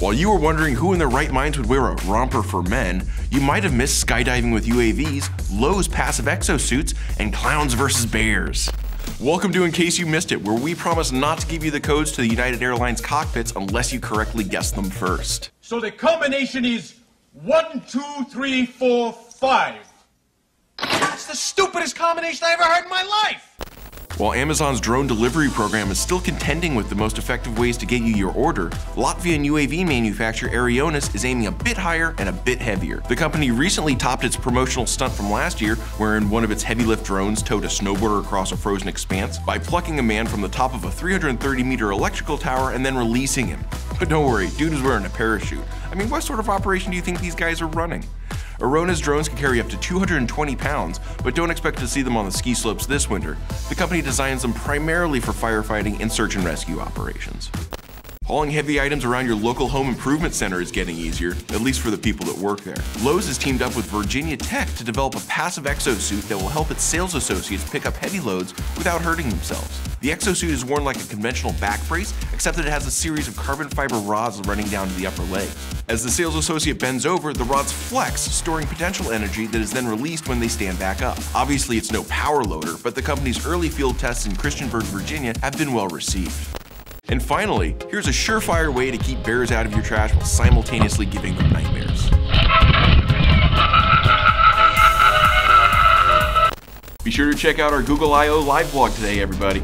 While you were wondering who in their right minds would wear a romper for men, you might have missed skydiving with UAVs, Lowe's passive exosuits, and clowns versus bears. Welcome to In Case You Missed It, where we promise not to give you the codes to the United Airlines cockpits unless you correctly guess them first. So the combination is 1, 2, 3, 4, 5. That's the stupidest combination I ever heard in my life! While Amazon's drone delivery program is still contending with the most effective ways to get you your order, Latvian UAV manufacturer Aerones is aiming a bit higher and a bit heavier. The company recently topped its promotional stunt from last year, wherein one of its heavy lift drones towed a snowboarder across a frozen expanse by plucking a man from the top of a 330-meter electrical tower and then releasing him. But don't worry, dude was wearing a parachute. I mean, what sort of operation do you think these guys are running? Aerones drones can carry up to 220 pounds, but don't expect to see them on the ski slopes this winter. The company designs them primarily for firefighting and search and rescue operations. Hauling heavy items around your local home improvement center is getting easier, at least for the people that work there. Lowe's has teamed up with Virginia Tech to develop a passive exosuit that will help its sales associates pick up heavy loads without hurting themselves. The exosuit is worn like a conventional back brace, except that it has a series of carbon fiber rods running down to the upper legs. As the sales associate bends over, the rods flex, storing potential energy that is then released when they stand back up. Obviously, it's no power loader, but the company's early field tests in Christiansburg, Virginia have been well received. And finally, here's a surefire way to keep bears out of your trash while simultaneously giving them nightmares. Be sure to check out our Google I.O. live blog today, everybody.